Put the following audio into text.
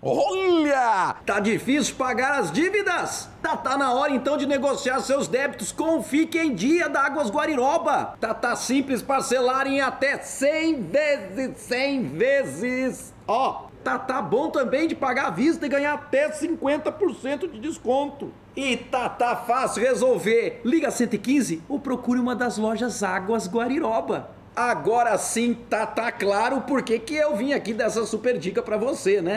Olha! Tá difícil pagar as dívidas? Tá na hora então de negociar seus débitos com o Fique em Dia da Águas Guariroba. Tá simples parcelar em até 100 vezes. Ó, tá bom também de pagar à vista e ganhar até 50% de desconto. E tá fácil resolver. Liga 115 ou procure uma das lojas Águas Guariroba. Agora sim tá claro porque que eu vim aqui dessa super dica pra você, né?